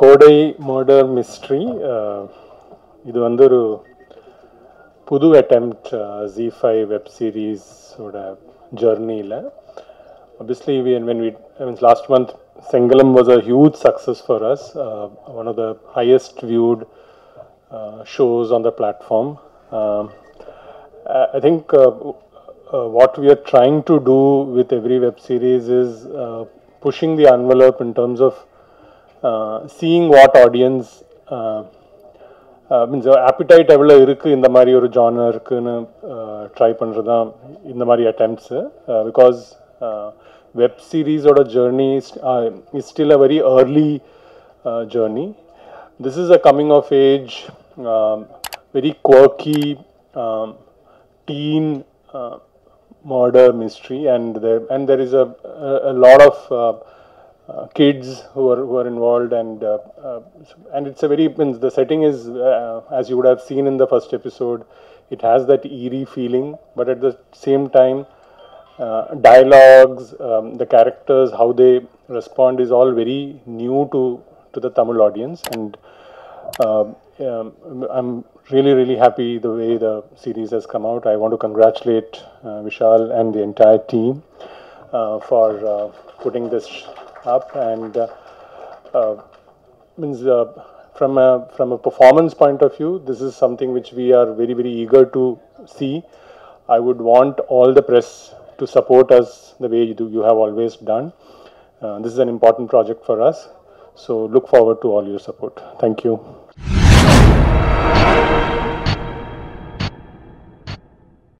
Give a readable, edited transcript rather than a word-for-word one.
Kodai Murder Mystery. This is a Pudu attempt Z5 web series journey. Obviously, last month Sengalam was a huge success for us. One of the highest viewed shows on the platform. I think what we are trying to do with every web series is pushing the envelope in terms of seeing what audience means appetite avula irukku indha mari oru genre irukku nu try pandradha indha mari attempts because web series oda journey is still a very early journey. This is a coming of age very quirky teen murder mystery, and there is a lot of kids who are involved, and it's a very, the setting is as you would have seen in the first episode, it has that eerie feeling, but at the same time dialogues, the characters, how they respond is all very new to the Tamil audience, and I'm really happy the way the series has come out. I want to congratulate Vishal and the entire team for putting this up, and from a performance point of view, this is something which we are very eager to see. I would want all the press to support us the way you have always done. This is an important project for us, so look forward to all your support. Thank you.